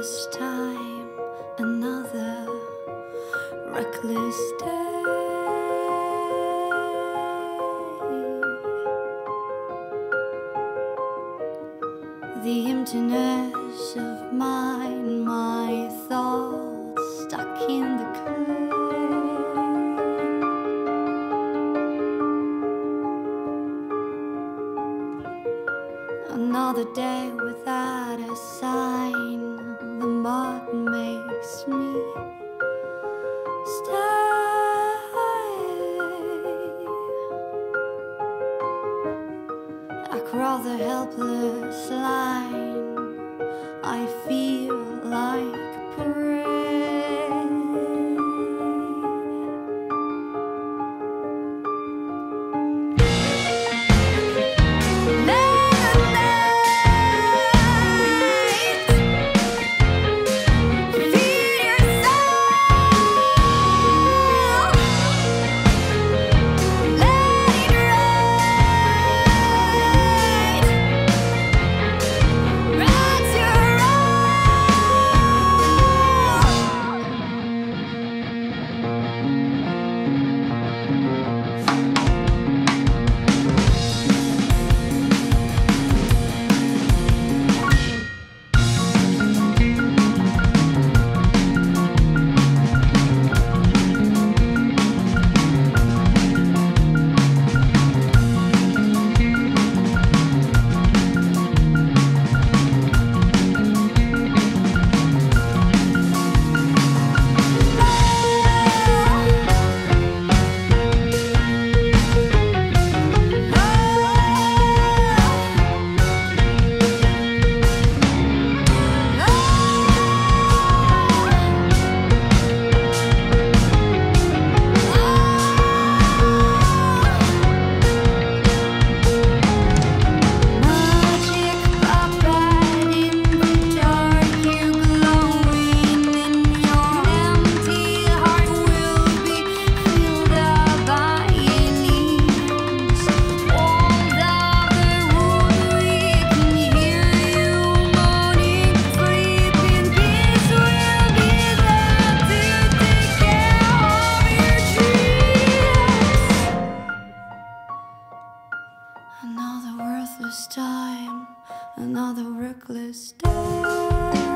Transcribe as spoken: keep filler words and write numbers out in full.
was time, another reckless day. The emptiness of mine, my thoughts stuck in the clay. Another day without a sign, the mud makes me stay. I crawl the helpless line, I feel like prey. Let another worthless time, another reckless day.